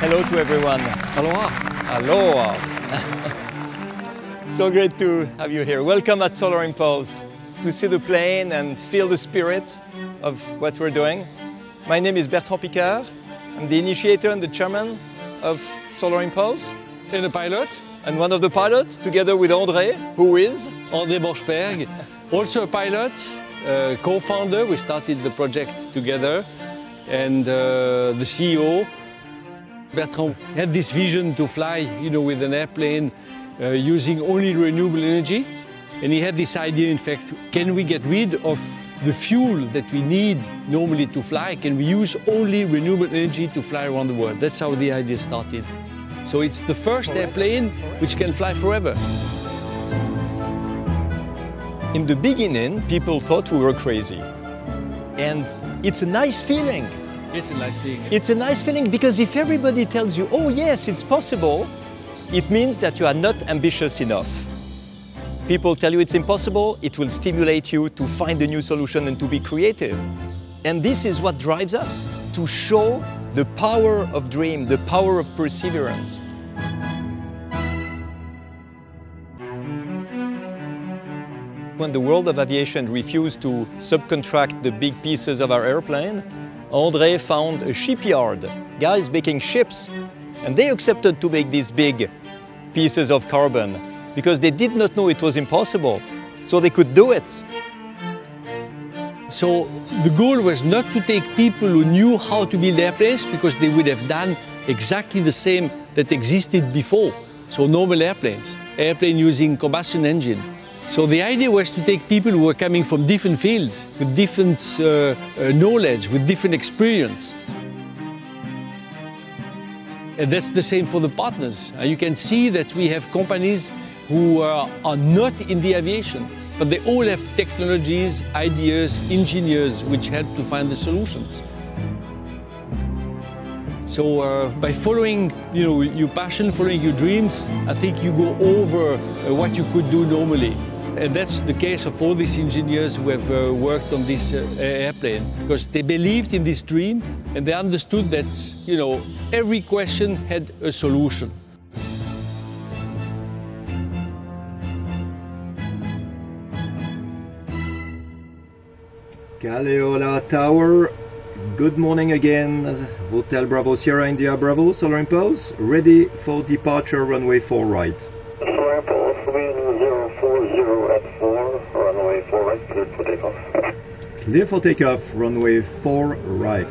Hello to everyone. Aloha. Aloha. So great to have you here. Welcome at Solar Impulse to see the plane and feel the spirit of what we're doing. My name is Bertrand Piccard. I'm the initiator and the chairman of Solar Impulse. And a pilot. And one of the pilots, together with André, who is? André Borschberg, also a pilot, co-founder. We started the project together. And the CEO, Bertrand, had this vision to fly, with an airplane using only renewable energy. And he had this idea, in fact, can we get rid of the fuel that we need normally to fly? Can we use only renewable energy to fly around the world? That's how the idea started. So it's the first airplane which can fly forever. In the beginning, people thought we were crazy. And it's a nice feeling. It's a nice feeling. It's a nice feeling because if everybody tells you, oh yes, it's possible, it means that you are not ambitious enough. People tell you it's impossible, it will stimulate you to find a new solution and to be creative. And this is what drives us, to show the power of dream, the power of perseverance. When the world of aviation refused to subcontract the big pieces of our airplane, André found a shipyard, guys making ships, and they accepted to make these big pieces of carbon because they did not know it was impossible, so they could do it. So the goal was not to take people who knew how to build airplanes because they would have done exactly the same that existed before. So normal airplanes, airplane using combustion engine. So the idea was to take people who were coming from different fields, with different knowledge, with different experience. And that's the same for the partners. You can see that we have companies who are not in the aviation, but they all have technologies, ideas, engineers, which help to find the solutions. So by following your passion, following your dreams, I think you go over what you could do normally. And that's the case of all these engineers who have worked on this airplane, because they believed in this dream and they understood that every question had a solution. Galeola Tower, good morning again. Hotel Bravo Sierra India Bravo, Solar Impulse, ready for departure runway 4 right. Solar Impulse, 3040 at 4, runway 4 right, clear for takeoff. Clear for takeoff, runway 4 right.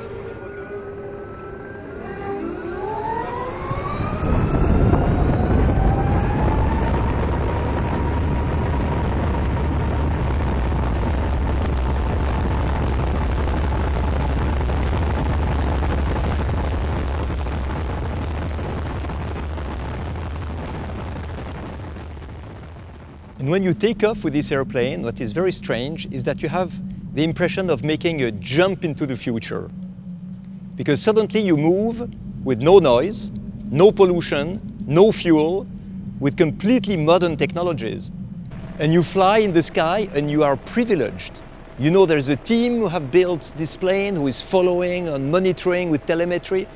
And when you take off with this airplane, what is very strange is that you have the impression of making a jump into the future. Because suddenly you move with no noise, no pollution, no fuel, with completely modern technologies. And you fly in the sky and you are privileged. There's a team who have built this plane, who is following and monitoring with telemetry.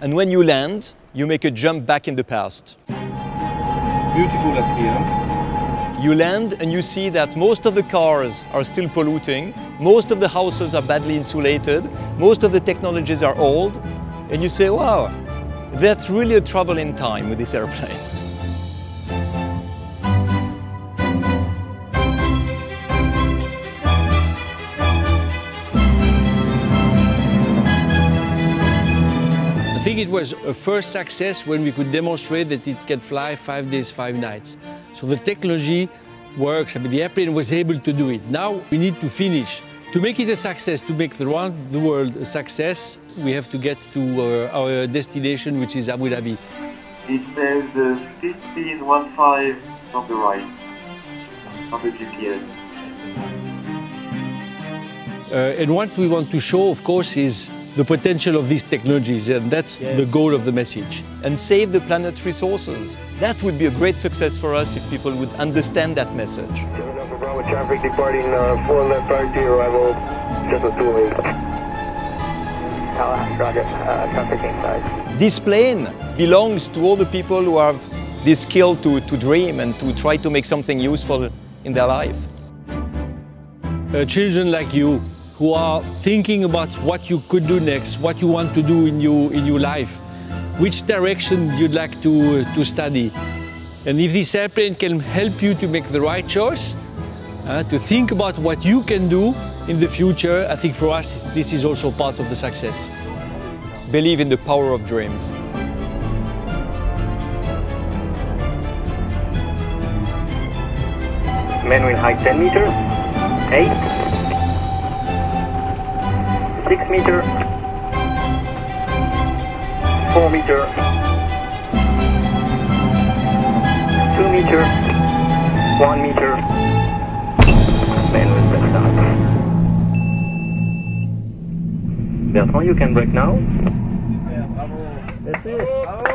And when you land, you make a jump back in the past. Beautiful up here. You land and you see that most of the cars are still polluting, most of the houses are badly insulated, most of the technologies are old, and you say, wow, that's really a travel in time with this airplane. I think it was a first success when we could demonstrate that it can fly 5 days, 5 nights. So the technology works. The airplane was able to do it. Now we need to finish. To make it a success, to make the round of the world a success, we have to get to our destination, which is Abu Dhabi. It says 1515 on the right, on the GPS. And what we want to show, of course, is the potential of these technologies, and that's the goal of the message. And save the planet's resources. That would be a great success for us if people would understand that message. 7 Alpha Bravo traffic departing 4 left priority arrival, shuttle 2 away. Tower, roger, traffic inside. This plane belongs to all the people who have this skill to dream and to try to make something useful in their life. Children like you, who are thinking about what you could do next, what you want to do in your life, which direction you'd like to study. And if this airplane can help you to make the right choice, to think about what you can do in the future, I think for us, this is also part of the success. Believe in the power of dreams. Mainwheel height 10 meters, 8, 6 meters, 4 meters, 2 meters, 1 meter, mainwheel break down. Bertrand, you can break now. That's it.